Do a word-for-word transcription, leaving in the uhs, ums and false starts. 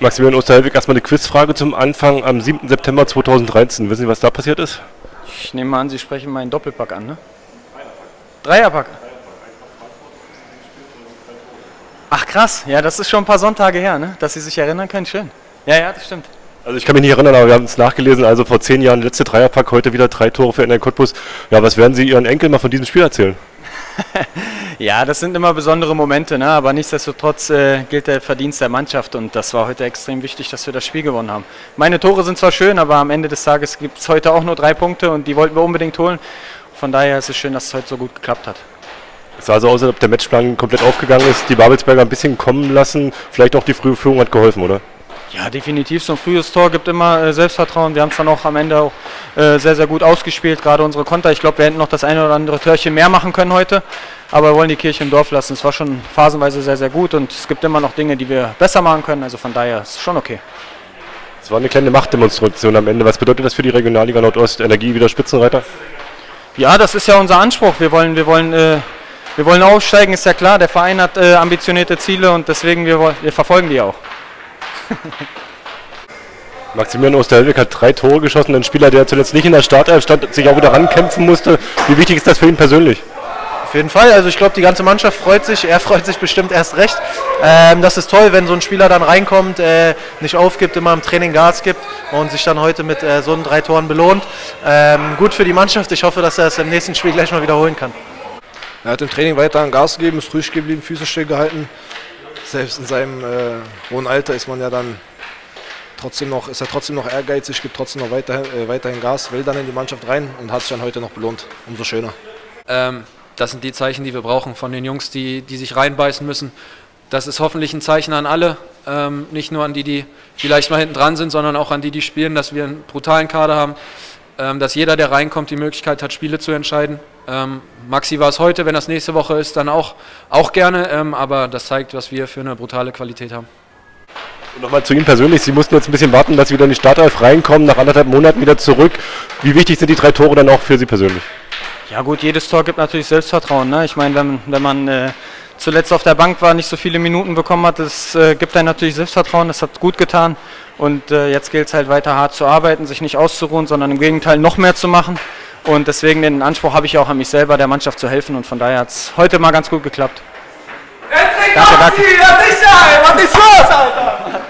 Maximilian Oesterhelweg, erstmal eine Quizfrage zum Anfang am siebten September zweitausenddreizehn. Wissen Sie, was da passiert ist? Ich nehme an, Sie sprechen meinen Doppelpack an, ne? Dreierpack. Dreierpack. Ach krass, ja, das ist schon ein paar Sonntage her, ne? Dass Sie sich erinnern können, schön. Ja, ja, das stimmt. Also ich kann mich nicht erinnern, aber wir haben es nachgelesen, also vor zehn Jahren letzte Dreierpack, heute wieder drei Tore für Energie Cottbus. Ja, was werden Sie Ihren Enkeln mal von diesem Spiel erzählen? Ja, das sind immer besondere Momente, ne? Aber nichtsdestotrotz äh, gilt der Verdienst der Mannschaft und das war heute extrem wichtig, dass wir das Spiel gewonnen haben. Meine Tore sind zwar schön, aber am Ende des Tages gibt es heute auch nur drei Punkte und die wollten wir unbedingt holen. Von daher ist es schön, dass es heute so gut geklappt hat. Es sah so aus, als ob der Matchplan komplett aufgegangen ist, die Babelsberger ein bisschen kommen lassen, vielleicht auch die frühe Führung hat geholfen, oder? Ja, definitiv. So ein frühes Tor gibt immer äh, Selbstvertrauen. Wir haben es dann auch am Ende auch äh, sehr, sehr gut ausgespielt, gerade unsere Konter. Ich glaube, wir hätten noch das eine oder andere Törchen mehr machen können heute, aber wir wollen die Kirche im Dorf lassen. Es war schon phasenweise sehr, sehr gut und es gibt immer noch Dinge, die wir besser machen können. Also von daher ist es schon okay. Es war eine kleine Machtdemonstration am Ende. Was bedeutet das für die Regionalliga Nordost? Energie wieder Spitzenreiter? Ja, das ist ja unser Anspruch. Wir wollen, wir wollen... Äh, Wir wollen aufsteigen, ist ja klar. Der Verein hat äh, ambitionierte Ziele und deswegen wir, wir verfolgen die auch. Maximilian Oesterhelweg hat drei Tore geschossen. Ein Spieler, der zuletzt nicht in der Startelf stand, sich auch wieder rankämpfen musste. Wie wichtig ist das für ihn persönlich? Auf jeden Fall. Also ich glaube, die ganze Mannschaft freut sich. Er freut sich bestimmt erst recht. Ähm, das ist toll, wenn so ein Spieler dann reinkommt, äh, nicht aufgibt, immer im Training Gas gibt und sich dann heute mit äh, so einen drei Toren belohnt. Ähm, gut für die Mannschaft. Ich hoffe, dass er es im nächsten Spiel gleich mal wiederholen kann. Er hat im Training weiter an Gas gegeben, ist ruhig geblieben, Füße still gehalten. Selbst in seinem äh, hohen Alter ist man ja dann trotzdem noch, ist er trotzdem noch ehrgeizig, gibt trotzdem noch weiterhin, äh, weiterhin Gas, will dann in die Mannschaft rein und hat sich dann heute noch belohnt. Umso schöner. Ähm, das sind die Zeichen, die wir brauchen von den Jungs, die, die sich reinbeißen müssen. Das ist hoffentlich ein Zeichen an alle, ähm, nicht nur an die, die vielleicht mal hinten dran sind, sondern auch an die, die spielen, dass wir einen brutalen Kader haben, ähm, dass jeder, der reinkommt, die Möglichkeit hat, Spiele zu entscheiden. Ähm, Maxi war es heute, wenn das nächste Woche ist, dann auch, auch gerne, ähm, aber das zeigt, was wir für eine brutale Qualität haben. Und nochmal zu Ihnen persönlich, Sie mussten jetzt ein bisschen warten, dass Sie wieder in die Startelf reinkommen, nach anderthalb Monaten wieder zurück. Wie wichtig sind die drei Tore dann auch für Sie persönlich? Ja gut, jedes Tor gibt natürlich Selbstvertrauen, ne? Ich meine, wenn, wenn man äh, zuletzt auf der Bank war, nicht so viele Minuten bekommen hat, das äh, gibt einem natürlich Selbstvertrauen, das hat gut getan. Und äh, jetzt gilt es halt weiter hart zu arbeiten, sich nicht auszuruhen, sondern im Gegenteil noch mehr zu machen. Und deswegen den Anspruch habe ich auch an mich selber, der Mannschaft zu helfen. Und von daher hat es heute mal ganz gut geklappt. Danke, danke. Was ist los, Alter?